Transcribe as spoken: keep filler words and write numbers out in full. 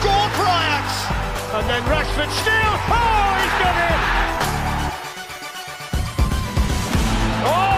scored for Ajax. And then Rashford still. Oh, he's got it. Oh!